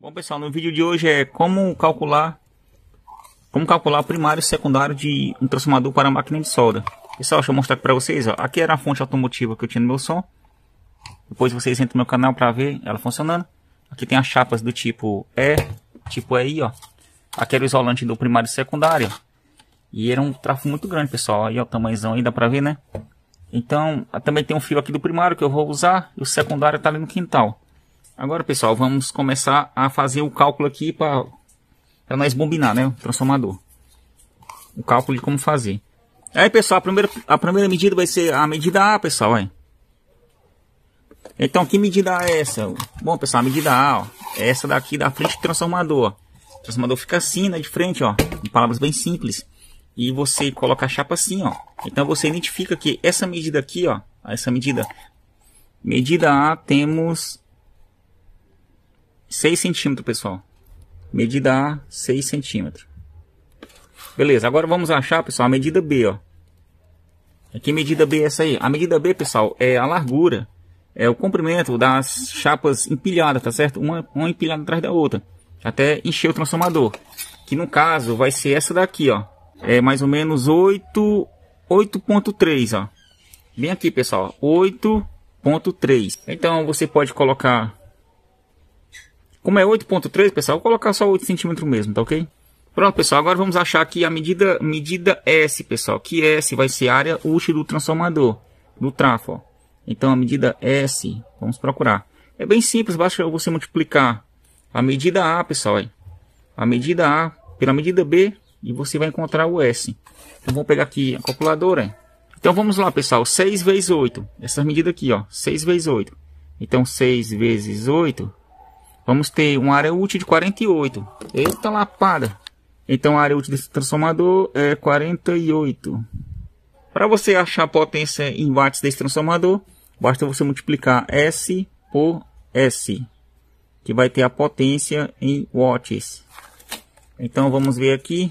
Bom pessoal, no vídeo de hoje é como calcular o primário e secundário de um transformador para máquina de solda. Pessoal, deixa eu mostrar aqui para vocês, ó. Aqui era a fonte automotiva que eu tinha no meu som. Depois vocês entram no meu canal para ver ela funcionando. Aqui tem as chapas do tipo E, tipo EI, ó. Aqui era o isolante do primário e secundário. E era um trafo muito grande, pessoal. Aí ó, o tamanhozão aí, dá pra ver, né? Então, também tem um fio aqui do primário que eu vou usar. E o secundário tá ali no quintal. Agora, pessoal, vamos começar a fazer o cálculo aqui para nós bombinar, né, o transformador. O cálculo de como fazer. Aí, pessoal, a primeira medida vai ser a medida A, pessoal, aí. Então, que medida A é essa? Bom, pessoal, a medida A, ó, é essa daqui da frente do transformador. O transformador fica assim, né, de frente, ó, em palavras bem simples. E você coloca a chapa assim, ó. Então, você identifica que essa medida aqui, ó, essa medida A temos 6 centímetros, pessoal. Medida A, 6 centímetros. Beleza, agora vamos achar, pessoal, a medida B, ó. Aqui, medida B é essa aí. A medida B, pessoal, é a largura. É o comprimento das chapas empilhadas, tá certo? Uma empilhada atrás da outra. Até encher o transformador. Que, no caso, vai ser essa daqui, ó. É mais ou menos 8.3, ó. Bem aqui, pessoal. 8.3. Então, você pode colocar... Como é 8.3, pessoal, vou colocar só 8 centímetros mesmo, tá ok? Pronto, pessoal, agora vamos achar aqui a medida S, pessoal. Que S vai ser a área útil do transformador, do trafo, ó. Então, a medida S, vamos procurar. É bem simples, basta você multiplicar a medida A, pessoal, aí. A medida A pela medida B e você vai encontrar o S. Então, vamos pegar aqui a calculadora, aí. Então, vamos lá, pessoal, 6 vezes 8. Essa medida aqui, ó, 6 vezes 8. Então, 6 vezes 8... Vamos ter uma área útil de 48. Eita lapada! Então a área útil desse transformador é 48. Para você achar a potência em watts desse transformador, basta você multiplicar S por S, que vai ter a potência em watts. Então vamos ver aqui.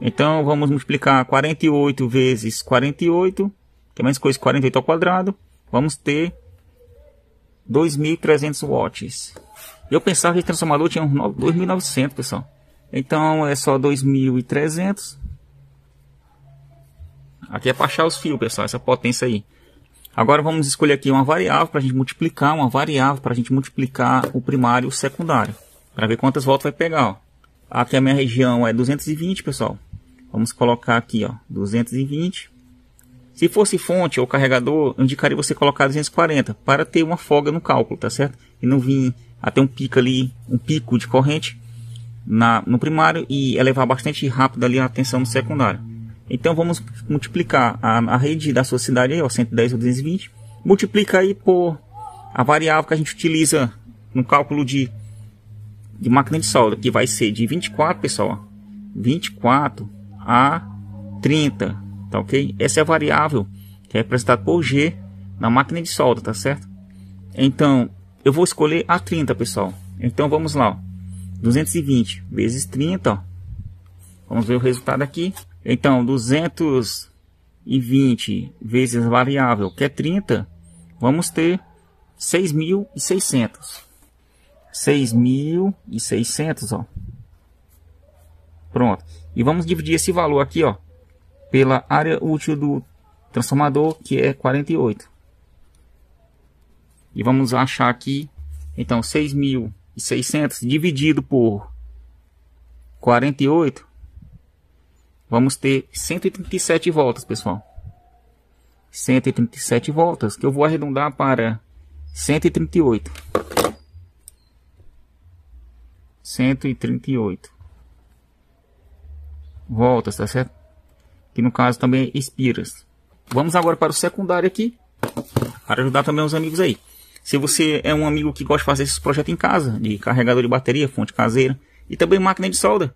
Então vamos multiplicar 48 vezes 48, que é mais coisa que 48 ao quadrado. Vamos ter 2.300 watts. Eu pensava que esse transformador tinha uns 2.900, pessoal. Então é só 2.300. Aqui é para achar os fios, pessoal, essa potência aí. Agora vamos escolher aqui uma variável para a gente multiplicar, o primário e o secundário, para ver quantas voltas vai pegar, ó. Aqui a minha região é 220, pessoal. Vamos colocar aqui, ó, 220. Se fosse fonte ou carregador, eu indicaria você colocar 240 para ter uma folga no cálculo, tá certo? E não vir até um pico ali, um pico de corrente no primário e elevar bastante rápido ali a tensão no secundário. Então vamos multiplicar a rede da sua cidade aí, ó, 110 ou 220. Multiplica aí por a variável que a gente utiliza no cálculo de máquina de solda, que vai ser de 24, pessoal, 24 a 30. Tá ok? Essa é a variável que é representada por G na máquina de solda, tá certo? Então, eu vou escolher a 30, pessoal. Então, vamos lá, ó. 220 vezes 30, ó. Vamos ver o resultado aqui. Então, 220 vezes a variável, que é 30, vamos ter 6.600. 6.600, ó. Pronto. E vamos dividir esse valor aqui, ó, pela área útil do transformador, que é 48. E vamos achar aqui, então, 6.600 dividido por 48. Vamos ter 137 voltas, pessoal. 137 voltas, que eu vou arredondar para 138. 138 voltas, tá certo? Que no caso também é espiras. Vamos agora para o secundário aqui, para ajudar também os amigos aí. Se você é um amigo que gosta de fazer esses projetos em casa, de carregador de bateria, fonte caseira e também máquina de solda,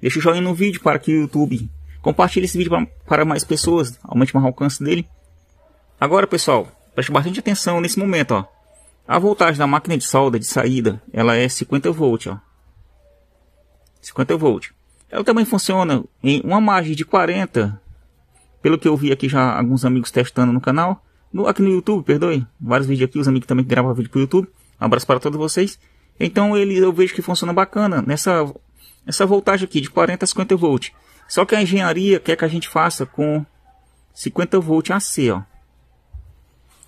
deixa o joinha no vídeo para que o YouTube compartilhe esse vídeo para mais pessoas, aumente mais o alcance dele. Agora, pessoal, preste bastante atenção nesse momento, ó. A voltagem da máquina de solda de saída, ela é 50 volts, ó. 50 volts. Ela também funciona em uma margem de 40, pelo que eu vi aqui já alguns amigos testando no canal, aqui no YouTube, perdoe, vários vídeos aqui, os amigos também gravam vídeo para o YouTube, um abraço para todos vocês, Então ele, eu vejo que funciona bacana nessa voltagem aqui de 40 a 50 volts. Só que a engenharia quer que a gente faça com 50 volts AC, ó.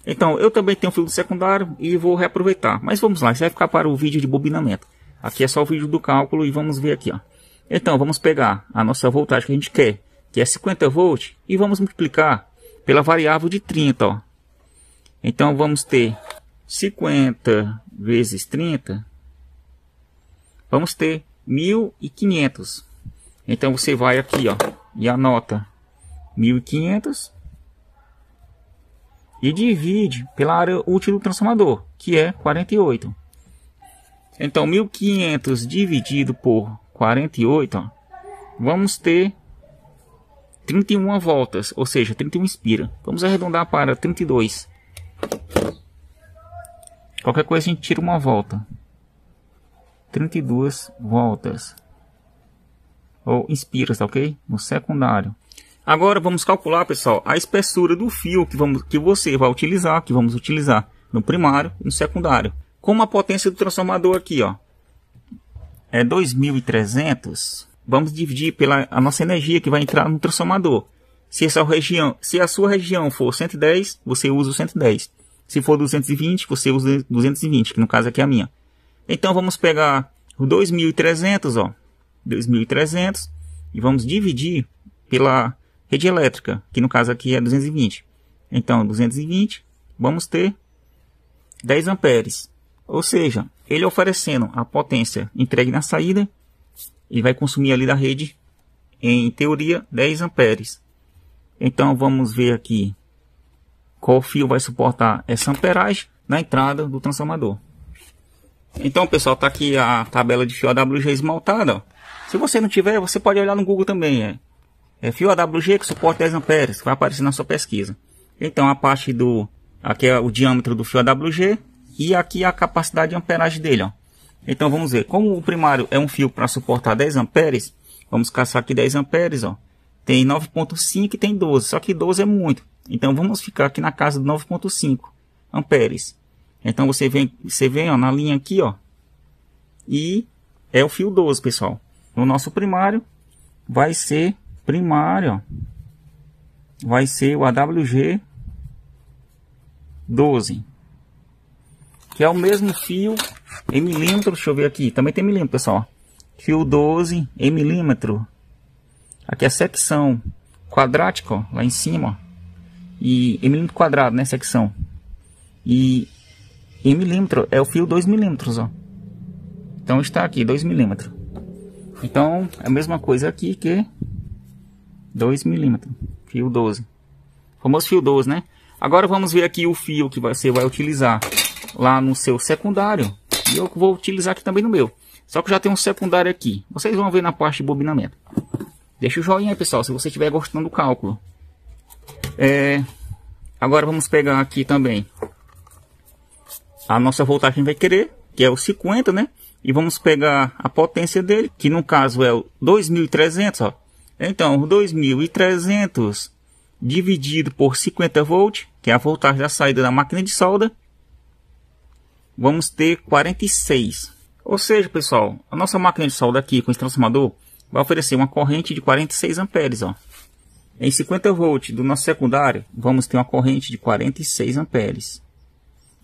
Então eu também tenho filtro secundário e vou reaproveitar. Mas vamos lá, isso vai ficar para o vídeo de bobinamento. Aqui é só o vídeo do cálculo e vamos ver aqui, ó. Então vamos pegar a nossa voltagem que a gente quer, que é 50 volts, e vamos multiplicar pela variável de 30, ó. Então vamos ter 50 vezes 30, vamos ter 1500. Então você vai aqui, ó, e anota 1500 e divide pela área útil do transformador, que é 48. Então 1500 dividido por 48, ó, vamos ter 31 voltas, ou seja, 31 ampera. Vamos arredondar para 32. Qualquer coisa a gente tira uma volta. 32 voltas. Ou ampera, tá ok? No secundário. Agora vamos calcular, pessoal, a espessura do fio que vamos utilizar no primário e no secundário. Como a potência do transformador aqui, ó, é 2300, vamos dividir pela a nossa energia que vai entrar no transformador. Se a sua região for 110, você usa o 110. Se for 220, você usa 220, que no caso aqui é a minha. Então vamos pegar o 2300, ó, 2300, e vamos dividir pela rede elétrica, que no caso aqui é 220. Então 220, vamos ter 10 amperes. Ou seja, ele oferecendo a potência entregue na saída, ele vai consumir ali da rede, em teoria, 10 amperes. Então vamos ver aqui qual fio vai suportar essa amperagem na entrada do transformador. Então, pessoal, tá aqui a tabela de fio AWG esmaltada, ó. Se você não tiver, você pode olhar no Google também. É fio AWG que suporta 10 amperes, vai aparecer na sua pesquisa. Então, a parte do... aqui é o diâmetro do fio AWG e aqui é a capacidade de amperagem dele, ó. Então, vamos ver. Como o primário é um fio para suportar 10 amperes, vamos caçar aqui 10 amperes, ó. Tem 9.5 e tem 12, só que 12 é muito. Então vamos ficar aqui na casa do 9.5 amperes. Então você vem ó, na linha aqui, ó, e é o fio 12, pessoal. No nosso primário vai ser o AWG 12, que é o mesmo fio em milímetro. Deixa eu ver aqui, também tem milímetro, pessoal. Fio 12 em milímetro. Aqui é a secção quadrática, ó, lá em cima, ó. E em milímetro quadrado, né, secção. E em milímetro é o fio 2 milímetros, ó. Então está aqui, 2 milímetros. Então é a mesma coisa aqui que 2 milímetros, fio 12. O famoso fio 12, né? Agora vamos ver aqui o fio que você vai utilizar lá no seu secundário. E eu vou utilizar aqui também no meu. Só que já tem um secundário aqui. Vocês vão ver na parte de bobinamento. Deixa o joinha aí, pessoal, se você estiver gostando do cálculo. Agora vamos pegar aqui também a nossa voltagem vai querer, que é o 50, né? E vamos pegar a potência dele, que no caso é o 2300, ó. Então, 2300 dividido por 50 volts, que é a voltagem da saída da máquina de solda, vamos ter 46. Ou seja, pessoal, a nossa máquina de solda aqui com esse transformador vai oferecer uma corrente de 46 amperes, ó. Em 50 volts do nosso secundário, vamos ter uma corrente de 46 amperes.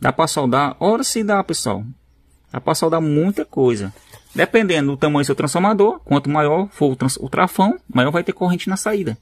Dá para soldar? Ora se dá, pessoal. Dá para soldar muita coisa. Dependendo do tamanho do seu transformador, quanto maior for o trafão, maior vai ter corrente na saída.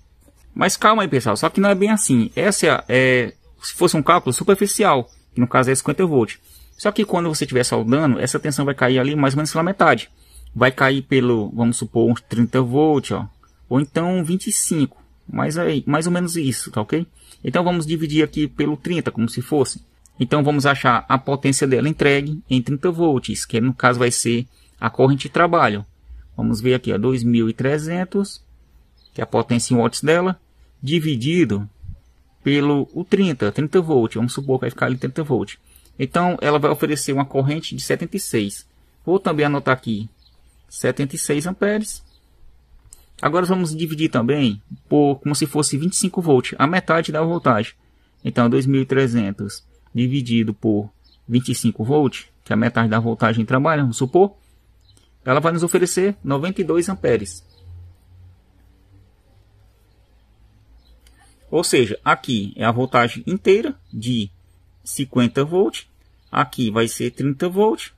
Mas calma aí, pessoal. Só que não é bem assim. Essa é se fosse um cálculo superficial, que no caso é 50 volts. Só que quando você estiver soldando, essa tensão vai cair ali mais ou menos pela metade. Vai cair pelo, vamos supor, uns 30 volts, ó, ou então 25. Mas aí, mais ou menos isso, tá ok? Então vamos dividir aqui pelo 30, como se fosse. Então vamos achar a potência dela entregue em 30 volts, que no caso vai ser a corrente de trabalho. Vamos ver aqui, ó, 2300, que é a potência em watts dela, dividido pelo 30 volts. Vamos supor que vai ficar ali 30 volts. Então ela vai oferecer uma corrente de 76. Vou também anotar aqui 76 amperes. Agora vamos dividir também por como se fosse 25 volts, a metade da voltagem. Então 2300 dividido por 25 volts, que é a metade da voltagem trabalha, vamos supor, ela vai nos oferecer 92 amperes. Ou seja, aqui é a voltagem inteira de 50 volts, aqui vai ser 30 volts,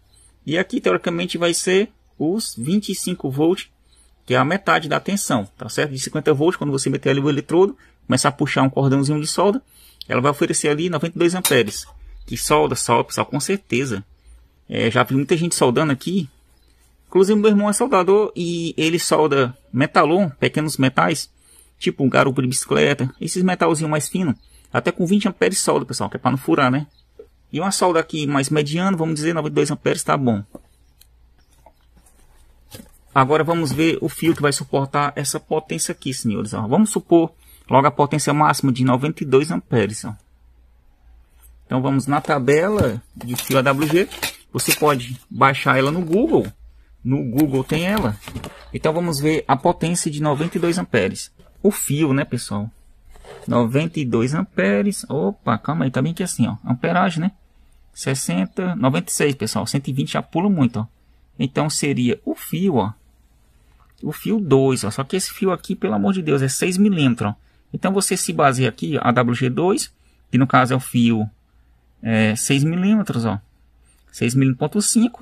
e aqui teoricamente vai ser os 25 volts, que é a metade da tensão, tá certo? De 50 volts, quando você meter ali o eletrodo, começar a puxar um cordãozinho de solda, ela vai oferecer ali 92 amperes. Que solda, pessoal, com certeza. Já vi muita gente soldando aqui, inclusive meu irmão é soldador e ele solda metalon, pequenos metais, tipo um garupa de bicicleta, esses metalzinhos mais finos, até com 20 amperes solda, pessoal, que é para não furar, né? E uma solda aqui mais mediana, vamos dizer 92 amperes, tá bom. Agora vamos ver o fio que vai suportar essa potência aqui, senhores. Ó. Vamos supor logo a potência máxima de 92 amperes. Ó. Então vamos na tabela de fio AWG. Você pode baixar ela no Google. No Google tem ela. Então vamos ver a potência de 92 amperes. O fio, né, pessoal? 92 amperes. Opa, calma aí, tá bem que assim, ó. Amperagem, né? 60, 96, pessoal. 120 já pula muito, ó. Então seria o fio, ó. O fio 2, ó, só que esse fio aqui, pelo amor de Deus, é 6 milímetros. Então você se baseia aqui, ó, AWG2, que no caso é o fio 6 milímetros, ó, 6,5.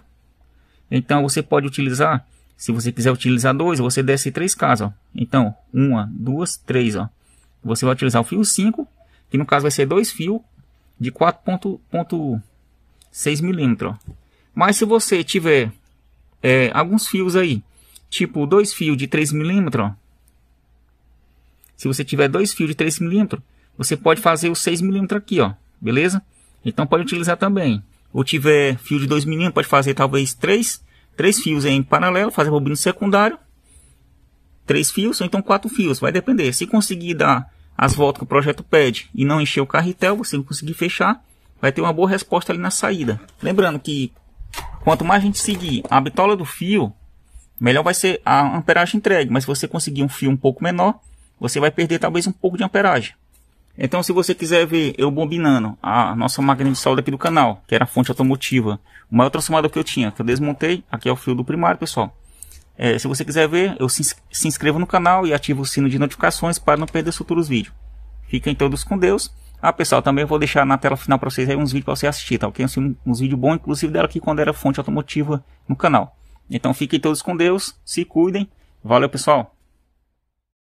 Então você pode utilizar, se você quiser utilizar 2, você desce 3 casas, ó. Então, 1, 2, 3, ó. Você vai utilizar o fio 5, que no caso vai ser 2 fios de 4,6 milímetros. Mas se você tiver alguns fios aí, tipo 2 fios de 3 milímetros, se você tiver 2 fios de 3 milímetros, você pode fazer os 6 milímetros aqui, ó, beleza? Então pode utilizar também. Ou tiver fio de 2 milímetros, pode fazer talvez 3 fios em paralelo, fazer bobino secundário, 3 fios ou então 4 fios, vai depender. Se conseguir dar as voltas que o projeto pede e não encher o carretel, você conseguir fechar, vai ter uma boa resposta ali na saída. Lembrando que quanto mais a gente seguir a bitola do fio, melhor vai ser a amperagem entregue, mas se você conseguir um fio um pouco menor, você vai perder talvez um pouco de amperagem. Então se você quiser ver eu bobinando a nossa máquina de solda aqui do canal, que era a fonte automotiva, o maior transformador que eu tinha, que eu desmontei, aqui é o fio do primário, pessoal. Se você quiser ver, se inscreva no canal e ative o sino de notificações para não perder os futuros vídeos. Fiquem todos com Deus. Ah, pessoal, também eu vou deixar na tela final para vocês aí uns vídeos para você assistir, tá? Ok? Uns vídeos bons, inclusive dela aqui quando era fonte automotiva no canal. Então fiquem todos com Deus, se cuidem, valeu pessoal!